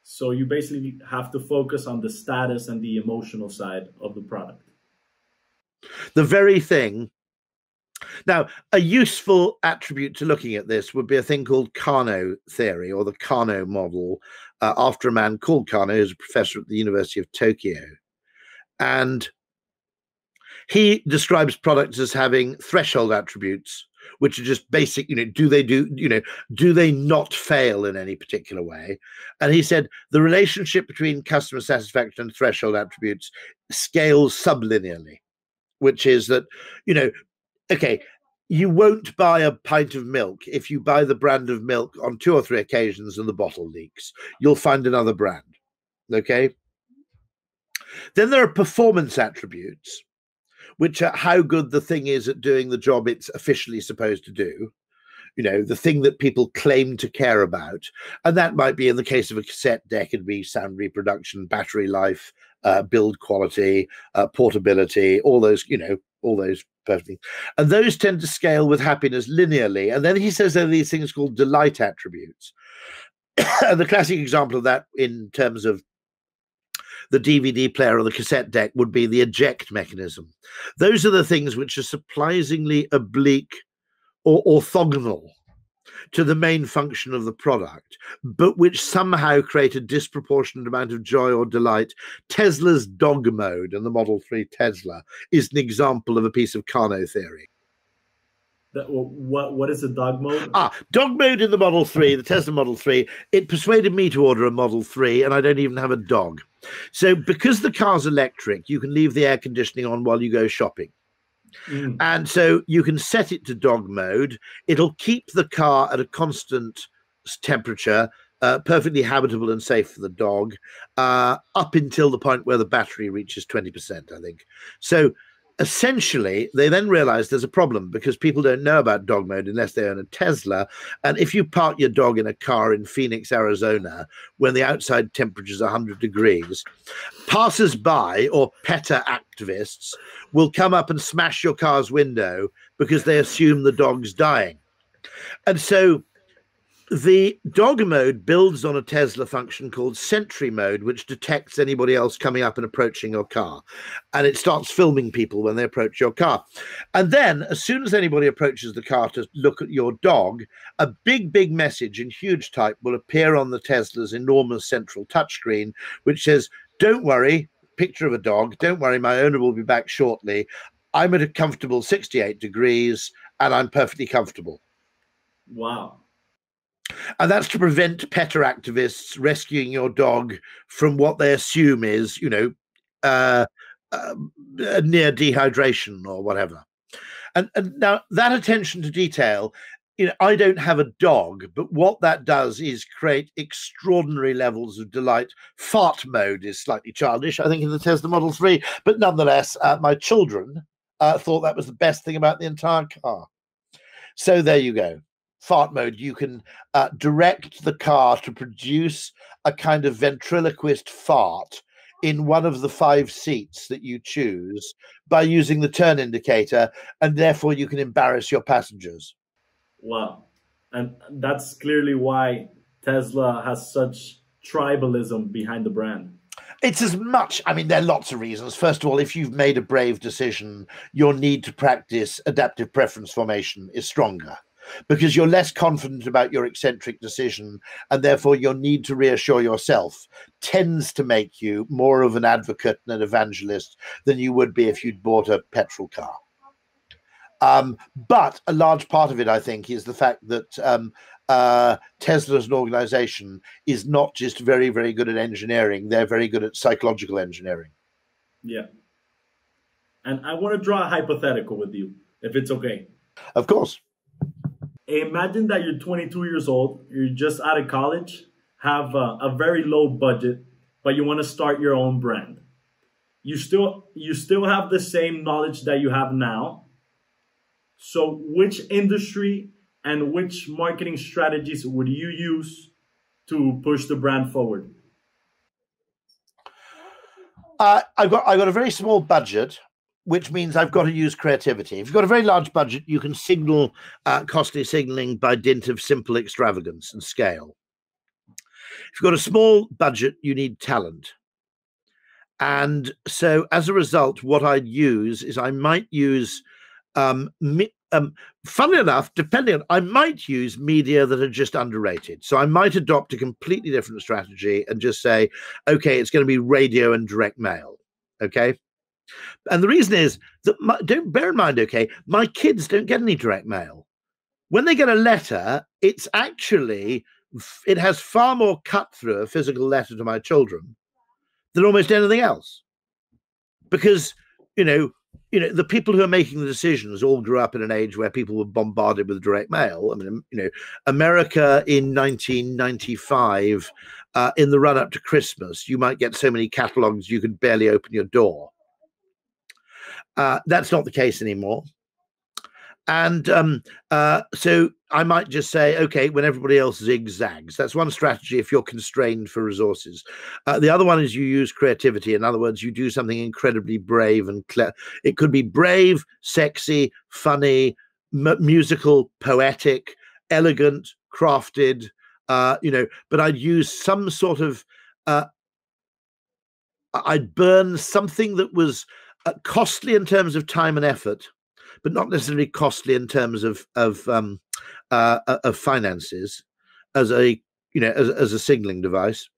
So you basically have to focus on the status and the emotional side of the product. The very thing Now, a useful attribute to looking at this would be a thing called Kano theory, or the Kano model, after a man called Kano, who's a professor at the University of Tokyo. And he describes products as having threshold attributes, which are just basic, do they not fail in any particular way? And he said the relationship between customer satisfaction and threshold attributes scales sublinearly, which is that, okay, you won't buy a pint of milk if you buy the brand of milk on 2 or 3 occasions and the bottle leaks. You'll find another brand, okay? Then there are performance attributes, which are how good the thing is at doing the job it's officially supposed to do, the thing that people claim to care about. And that might be, in the case of a cassette deck, it'd be sound reproduction, battery life, build quality, portability, all those, all those perfectly. And those tend to scale with happiness linearly. And then he says there are these things called delight attributes. The classic example of that in terms of the DVD player or the cassette deck would be the eject mechanism. Those are the things which are surprisingly oblique or orthogonal to the main function of the product, but which somehow create a disproportionate amount of joy or delight. Tesla's dog mode and the Model 3 Tesla is an example of a piece of Kano theory. What is the dog mode? Dog mode in the Model 3, the Tesla Model 3. It persuaded me to order a Model 3, and I don't even have a dog. So because the car's electric, you can leave the air conditioning on while you go shopping. Mm. And so you can set it to dog mode. It'll keep the car at a constant temperature, perfectly habitable and safe for the dog, up until the point where the battery reaches 20%, I think. So essentially, they then realize there's a problem, because people don't know about dog mode unless they own a Tesla. And if you park your dog in a car in Phoenix, Arizona, when the outside temperature is 100 degrees, passers-by or PETA activists will come up and smash your car's window because they assume the dog's dying. And so the dog mode builds on a Tesla function called sentry mode, which detects anybody else coming up and approaching your car. And it starts filming people when they approach your car. And then as soon as anybody approaches the car to look at your dog, a big, big message in huge type will appear on the Tesla's enormous central touchscreen, which says, "Don't worry," picture of a dog, "Don't worry, my owner will be back shortly. I'm at a comfortable 68 degrees and I'm perfectly comfortable." Wow. And that's to prevent PETA activists rescuing your dog from what they assume is, near dehydration or whatever. And now that attention to detail, I don't have a dog, but what that does is create extraordinary levels of delight. Fart mode is slightly childish, I think, in the Tesla Model 3. But nonetheless, my children thought that was the best thing about the entire car. So there you go. Fart mode, you can direct the car to produce a kind of ventriloquist fart in one of the 5 seats that you choose by using the turn indicator, and therefore you can embarrass your passengers. Wow. And that's clearly why Tesla has such tribalism behind the brand. It's as much, there are lots of reasons. First of all, if you've made a brave decision, your need to practice adaptive preference formation is stronger, because you're less confident about your eccentric decision, and therefore your need to reassure yourself tends to make you more of an advocate and an evangelist than you would be if you'd bought a petrol car. But a large part of it, I think, is the fact that Tesla as an organization is not just very, very good at engineering. They're very good at psychological engineering. Yeah. And I want to draw a hypothetical with you, if it's okay. Of course. Imagine that you're 22 years old, you're just out of college, have a very low budget, but you want to start your own brand. You still have the same knowledge that you have now. So which industry and which marketing strategies would you use to push the brand forward? I've got a very small budget, which means I've got to use creativity. If you've got a very large budget, you can signal costly signaling by dint of simple extravagance and scale. If you've got a small budget, you need talent. And so as a result, what I'd use is I might use Funnily enough, depending on, I might use media that are just underrated. So I might adopt a completely different strategy and just say, okay, it's going to be radio and direct mail. Okay. And the reason is that, don't bear in mind, okay, my kids don't get any direct mail. When they get a letter, it's actually, it has far more cut through a physical letter to my children than almost anything else. Because, you know, the people who are making the decisions all grew up in an age where people were bombarded with direct mail. I mean, you know, America in 1995, in the run up to Christmas, you might get so many catalogs you could barely open your door. That's not the case anymore. And so I might just say, okay, when everybody else zigzags, that's one strategy if you're constrained for resources. The other one is you use creativity. In other words, you do something incredibly brave and clever. It could be brave, sexy, funny, musical, poetic, elegant, crafted, you know, but I'd use some sort of, I'd burn something that was costly in terms of time and effort, but not necessarily costly in terms of finances, as a as a signaling device.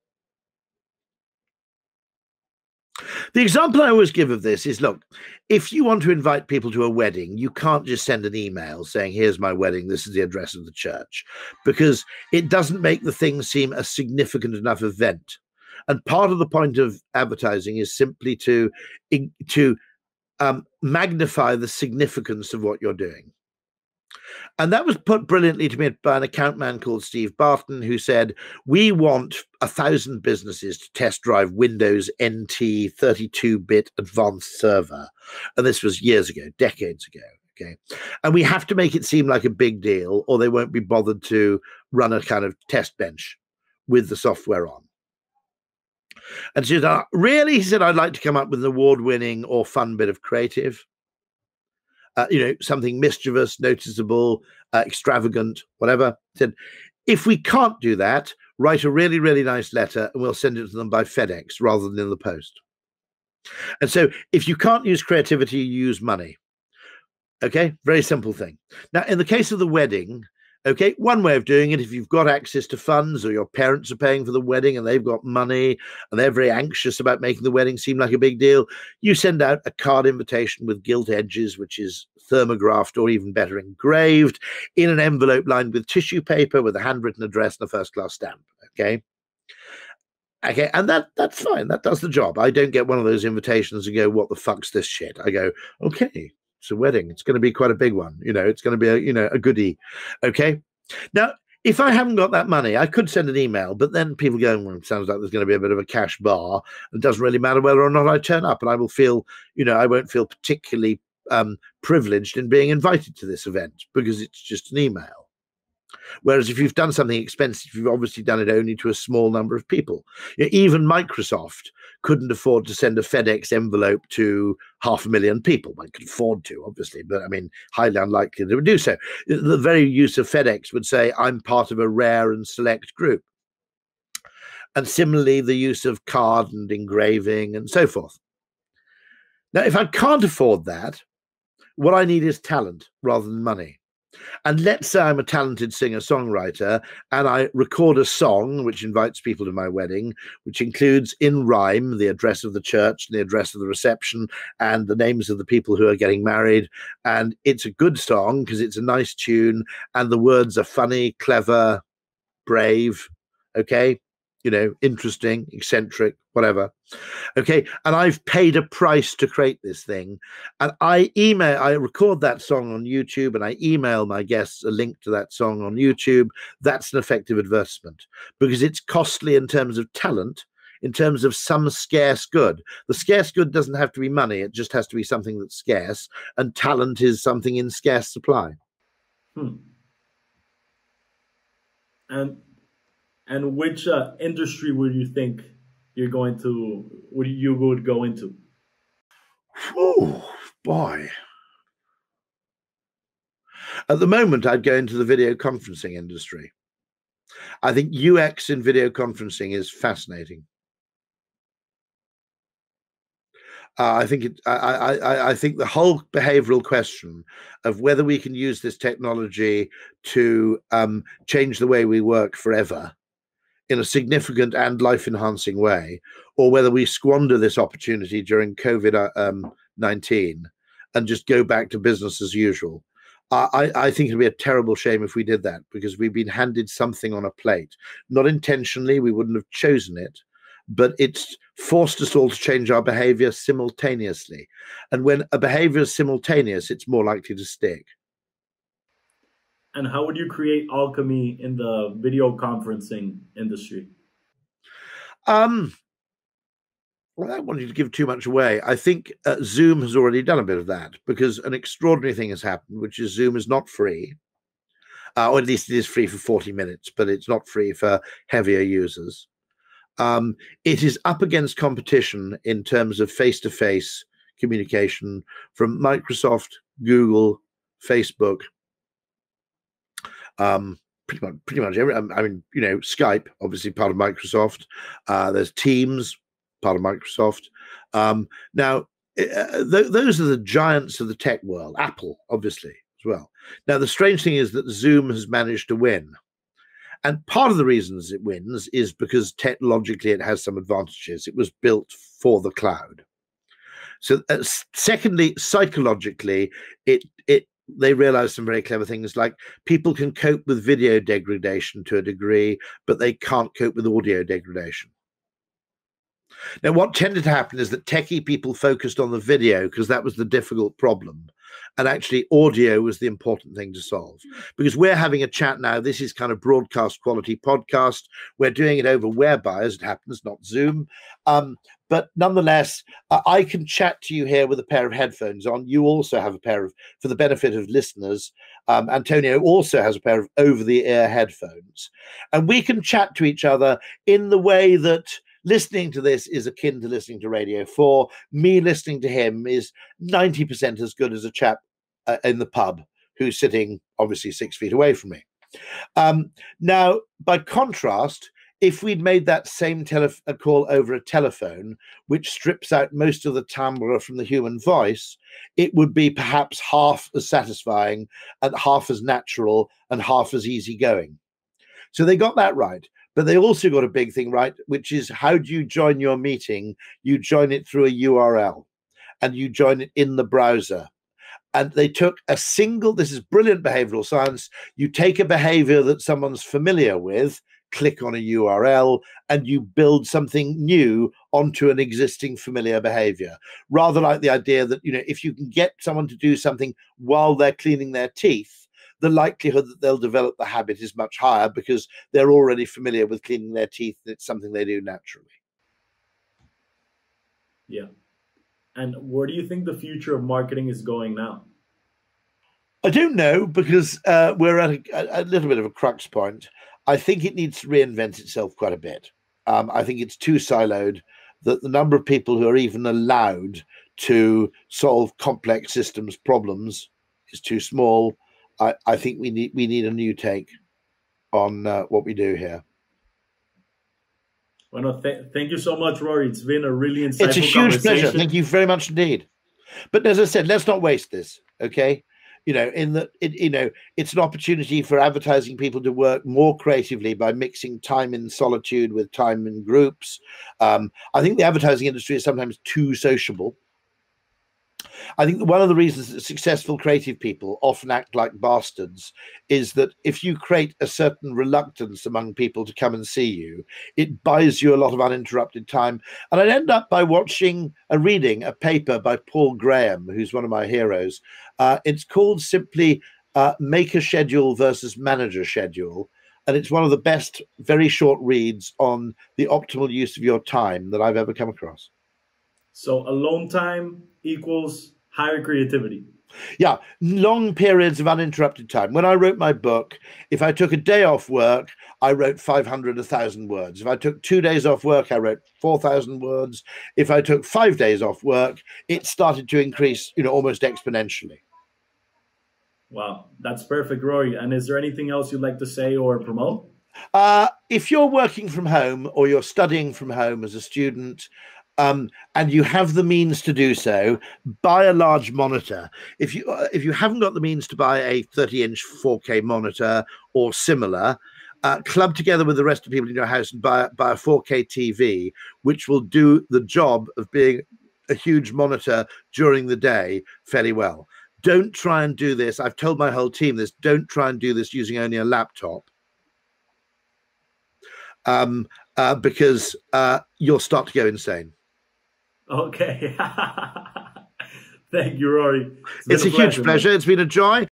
The example I always give of this is: look, if you want to invite people to a wedding, you can't just send an email saying, "Here's my wedding. This is the address of the church," because it doesn't make the thing seem a significant enough event. And part of the point of advertising is simply to magnify the significance of what you're doing. And that was put brilliantly to me by an account man called Steve Barton, who said, we want 1,000 businesses to test drive Windows NT 32-bit advanced server. And this was years ago, decades ago. Okay. And we have to make it seem like a big deal, or they won't be bothered to run a kind of test bench with the software on. And she said, really? He said, I'd like to come up with an award-winning or fun bit of creative. You know, something mischievous, noticeable, extravagant, whatever. He said, if we can't do that, write a really, really nice letter and we'll send it to them by FedEx rather than in the post. And so if you can't use creativity, you use money. Okay, very simple thing. Now, in the case of the wedding, okay, one way of doing it, if you've got access to funds or your parents are paying for the wedding and they've got money and they're very anxious about making the wedding seem like a big deal, you send out a card invitation with gilt edges, which is thermographed or even better engraved, in an envelope lined with tissue paper with a handwritten address and a first-class stamp, okay? Okay, and that's fine. That does the job. I don't get one of those invitations and go, what the fuck's this shit? I go, okay. It's a wedding. It's going to be quite a big one. You know, it's going to be a, you know, a goodie. Okay. Now, if I haven't got that money, I could send an email, but then people go, well, it sounds like there's going to be a bit of a cash bar. It doesn't really matter whether or not I turn up, and I will feel, you know, I won't feel particularly privileged in being invited to this event because it's just an email. Whereas if you've done something expensive, you've obviously done it only to a small number of people. You know, even Microsoft couldn't afford to send a FedEx envelope to 500,000 people. One could afford to, obviously, but I mean, highly unlikely they would do so. The very use of FedEx would say, I'm part of a rare and select group. And similarly, the use of card and engraving and so forth. Now, if I can't afford that, what I need is talent rather than money. And let's say I'm a talented singer-songwriter and I record a song which invites people to my wedding, which includes in rhyme the address of the church, and the address of the reception, and the names of the people who are getting married. And it's a good song because it's a nice tune and the words are funny, clever, brave, okay, you know, interesting, eccentric, whatever. Okay. And I've paid a price to create this thing. And I record that song on YouTube and I email my guests a link to that song on YouTube. That's an effective advertisement because it's costly in terms of talent, in terms of some scarce good. The scarce good doesn't have to be money. It just has to be something that's scarce, and talent is something in scarce supply. Hmm. And which industry would you think you're going to, would go into? Oh, boy. At the moment, I'd go into the video conferencing industry. I think UX in video conferencing is fascinating. I think the whole behavioral question of whether we can use this technology to change the way we work forever in a significant and life-enhancing way, or whether we squander this opportunity during COVID-19 and just go back to business as usual. I think it'd be a terrible shame if we did that, because we've been handed something on a plate. Not intentionally, we wouldn't have chosen it, but it's forced us all to change our behavior simultaneously. And when a behavior is simultaneous, it's more likely to stick. And how would you create alchemy in the video conferencing industry? Well, I don't want you to give too much away. I think Zoom has already done a bit of that, because an extraordinary thing has happened, which is Zoom is not free, or at least it is free for 40 minutes, but it's not free for heavier users. It is up against competition in terms of face-to-face communication from Microsoft, Google, Facebook, pretty much every, I mean, you know, Skype, obviously part of Microsoft. There's Teams, part of Microsoft. Those are the giants of the tech world. Apple, obviously, as well. Now, the strange thing is that Zoom has managed to win. And part of the reasons it wins is because technologically it has some advantages. It was built for the cloud. So secondly, psychologically, they realized some very clever things, like people can cope with video degradation to a degree, but they can't cope with audio degradation. Now, what tended to happen is that techie people focused on the video because that was the difficult problem. And actually, audio was the important thing to solve, because we're having a chat now. This is kind of broadcast quality podcast. We're doing it over Whereby, as it happens, not Zoom. But nonetheless, I can chat to you here with a pair of headphones on. You also have a pair of, for the benefit of listeners, Antonio also has a pair of over-the-ear headphones. And we can chat to each other in the way that listening to this is akin to listening to Radio 4. Me listening to him is 90% as good as a chap in the pub who's sitting, obviously, 6 feet away from me. Now, by contrast, if we'd made that same call over a telephone, which strips out most of the timbre from the human voice, it would be perhaps half as satisfying and half as natural and half as easygoing. So they got that right. But they also got a big thing right, which is, how do you join your meeting? You join it through a URL, and you join it in the browser. And they took a single, this is brilliant behavioral science, you take a behavior that someone's familiar with, click on a URL, and you build something new onto an existing familiar behavior. Rather like the idea that, you know, if you can get someone to do something while they're cleaning their teeth, the likelihood that they'll develop the habit is much higher, because they're already familiar with cleaning their teeth. It's something they do naturally. Yeah. And where do you think the future of marketing is going now? I don't know, because we're at a little bit of a crux point. I think it needs to reinvent itself quite a bit. I think it's too siloed, that the number of people who are even allowed to solve complex systems problems is too small. I think we need a new take on what we do here. Well, no, thank you so much, Rory. It's been a really insightful conversation. It's a huge pleasure. Thank you very much indeed. But as I said, let's not waste this. Okay, you know, it's an opportunity for advertising people to work more creatively by mixing time in solitude with time in groups. I think the advertising industry is sometimes too sociable. I think one of the reasons that successful creative people often act like bastards is that if you create a certain reluctance among people to come and see you, it buys you a lot of uninterrupted time. And I'd end up by reading a paper by Paul Graham, who's one of my heroes. It's called simply Maker Schedule versus Manager Schedule. And it's one of the best, very short reads on the optimal use of your time that I've ever come across. So alone time equals higher creativity. Yeah, long periods of uninterrupted time. When I wrote my book, if I took a day off work, I wrote 1,000 words. If I took 2 days off work, I wrote 4,000 words. If I took 5 days off work, it started to increase, you know, almost exponentially. Wow, that's perfect, Rory. And is there anything else you'd like to say or promote? If you're working from home or you're studying from home as a student, and you have the means to do so, buy a large monitor. If you haven't got the means to buy a 30-inch 4K monitor or similar, club together with the rest of people in your house and buy a 4K TV, which will do the job of being a huge monitor during the day fairly well. Don't try and do this. I've told my whole team this. Don't try and do this using only a laptop, because you'll start to go insane. Okay. Thank you, Rory. It's a huge pleasure. It's been a joy.